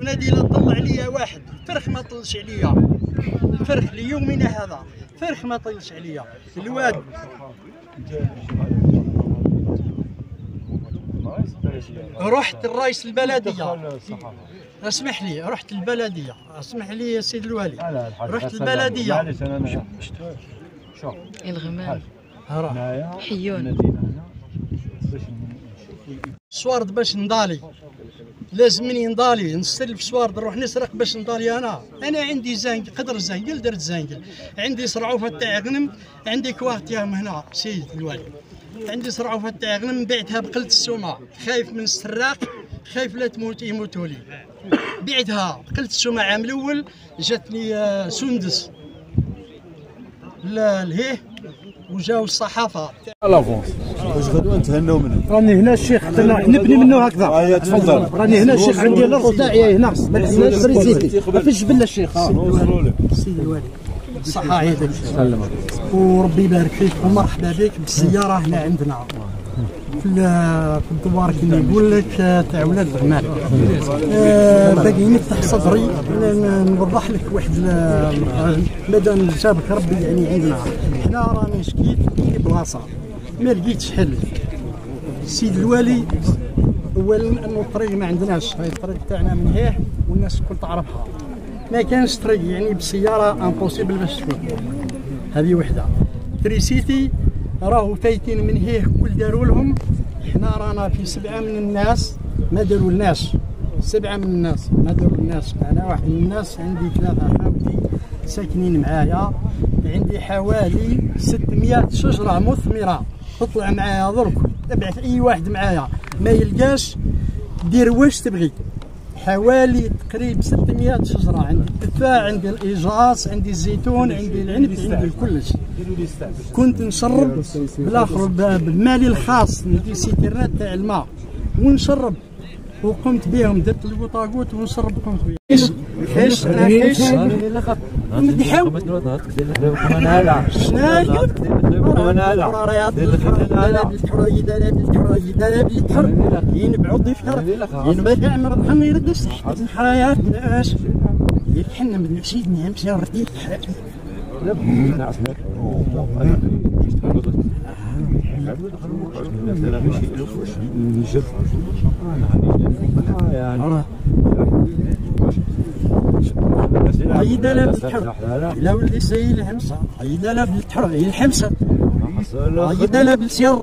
ونادي لا طلع عليا واحد فرخ ما طلش عليا الفرخ ليومنا هذا فرخ ما طلش عليا الواد رحت الرئيس البلديه اسمح لي رحت البلديه اسمح لي يا سيد الوالي رحت البلديه شوف الغمام حيون سوارد باش نضالي لازمني نضالي نستلف سوارد نروح نسرق باش نضالي انا عندي زنقل قدر زنقل درت زنقل عندي صرعوفه تاع غنم عندي كوارتيام هنا سيد الوالي عندي صرعوفه تاع غنم بعتها بقلة السومه خايف من السراق خايف لا تموت يموتوا لي بعتها بقلة السومه عام الاول جاتني سندس لا لهيه وجاو الصحافه لا بونس واش غدوه نتهناو منه راني هنا الشيخ نبني منه هكذا تفضل راني هنا الشيخ عندي الارض تاعي هنا ما تسناش بريزيدي في الجبل الشيخ السيد الوالي الصحه عيدك سلم عليك وربي يبارك فيك ومرحبا بك بالسياره هنا عندنا في الدوار كي نقول لك تاع ولاد الغمال باقي نفتح صدري نوضح لك واحد مادام جابك ربي يعني عندنا حنا راني شكيت في بلاصه ما لقيتش حل السيد الوالي اولا انه الطريق ما عندناش الطريق تاعنا من هيه والناس الكل تعرفها ما كانش طريق يعني بالسياره امبوسيبل باش تفوت هذه وحده تريسيتي راهو فايتين من هيه كل داروا لهم حنا رانا في سبعه من الناس ما داروا لناش سبعه من الناس ما داروا لناش انا واحد من الناس عندي ثلاثه حاوتي ساكنين معايا عندي حوالي 600 شجره مثمره تطلع معايا درك تبعث اي واحد معايا ما يلقاش دير واش تبغي حوالي تقريب 600 شجره عندي التفاح عندي الايجاص عندي الزيتون عندي العنب عندي كلش كنت نشرب بالاخر بالمالي الخاص ندير سيتيرات تاع الماء ونشرب وقمت بهم درت البطاقوت ونشرب قمت بهم حيش انا حيش نحاول عيدا لا بالحر لا ولي سيل الحمصه عيدا لا بالحر الحمصه عيدا لا بالسير